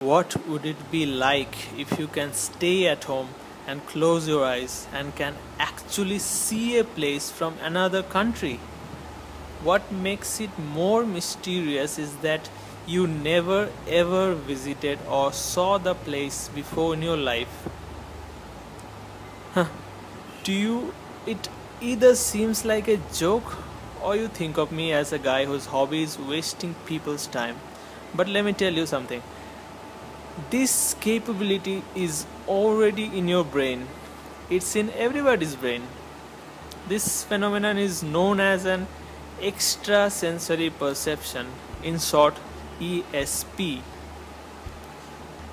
What would it be like if you can stay at home and close your eyes and can actually see a place from another country? What makes it more mysterious is that you never ever visited or saw the place before in your life. To you, it either seems like a joke or you think of me as a guy whose hobby is wasting people's time. But let me tell you something. This capability is already in your brain. It's in everybody's brain. This phenomenon is known as an extrasensory perception, in short ESP.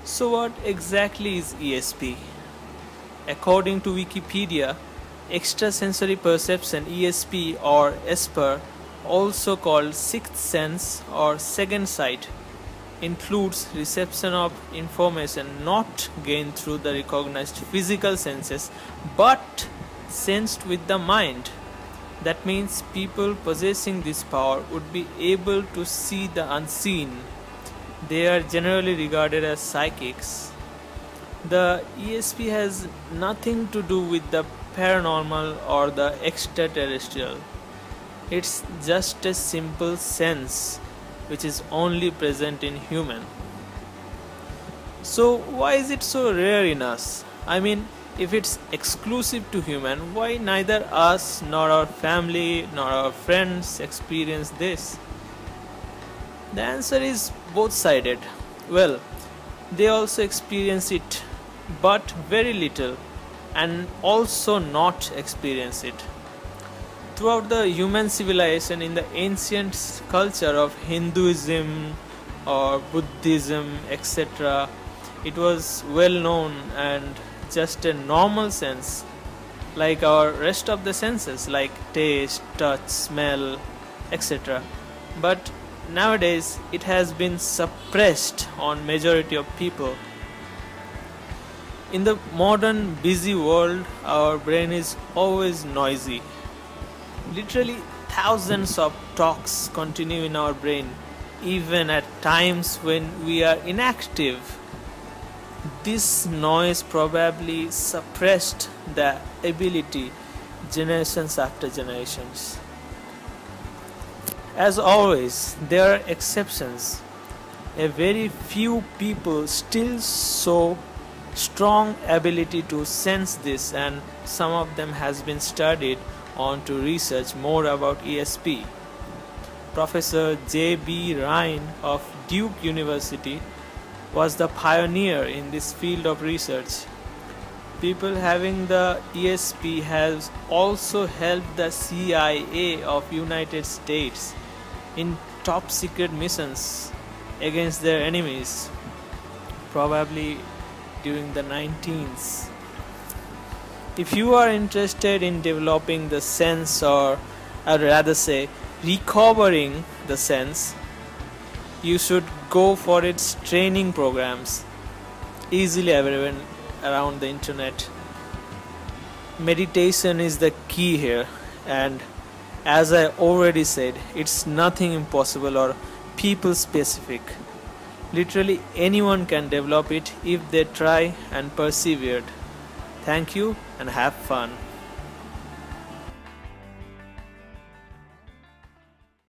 So what exactly is ESP? According to Wikipedia, extrasensory perception, ESP or ESPER, also called sixth sense or second sight, includes reception of information not gained through the recognized physical senses but sensed with the mind. That means people possessing this power would be able to see the unseen. They are generally regarded as psychics. The ESP has nothing to do with the paranormal or the extraterrestrial. It's just a simple sense which is only present in human. So why is it so rare in us? I mean, if it's exclusive to human, why neither us nor our family nor our friends experience this? The answer is both-sided. Well, they also experience it, but very little, and also not experience it. Throughout the human civilization, in the ancient culture of Hinduism or Buddhism, etc., it was well known and just a normal sense, like our rest of the senses, like taste, touch, smell, etc. But nowadays, it has been suppressed on majority of people. In the modern busy world, our brain is always noisy. Literally thousands of talks continue in our brain, even at times when we are inactive. This noise probably suppressed the ability generations after generations. As always, there are exceptions. A very few people still show strong ability to sense this, and some of them has been studied on to research more about ESP. Professor J. B. Rhine of Duke University was the pioneer in this field of research. People having the ESP has also helped the CIA of United States in top secret missions against their enemies, probably during the 1990s. If you are interested in developing the sense, or I'd rather say recovering the sense, you should go for its training programs, easily available around the internet. Meditation is the key here, and as I already said, it's nothing impossible or people specific. Literally anyone can develop it if they try and persevered. Thank you and have fun.